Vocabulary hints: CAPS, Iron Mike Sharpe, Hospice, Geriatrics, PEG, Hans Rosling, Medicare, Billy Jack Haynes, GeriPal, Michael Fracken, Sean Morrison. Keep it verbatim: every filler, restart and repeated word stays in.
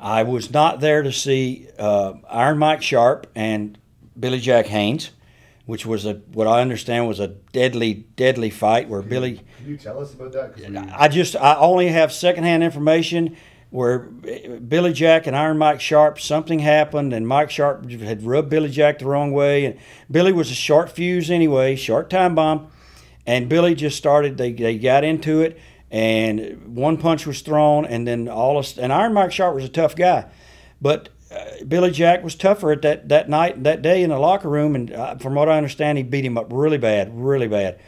I was not there to see uh, Iron Mike Sharpe and Billy Jack Haynes, which was a what I understand was a deadly, deadly fight where can Billy. You, can you tell us about that? 'Cause we, I just I only have secondhand information where Billy Jack and Iron Mike Sharpe, something happened, and Mike Sharpe had rubbed Billy Jack the wrong way, and Billy was a short fuse anyway, short time bomb, and Billy just started. They they got into it. And one punch was thrown, and then all of, and Iron Mike Sharpe was a tough guy, but uh, Billy Jack was tougher at that that night, that day in the locker room, and uh, from what I understand, he beat him up really bad, really bad.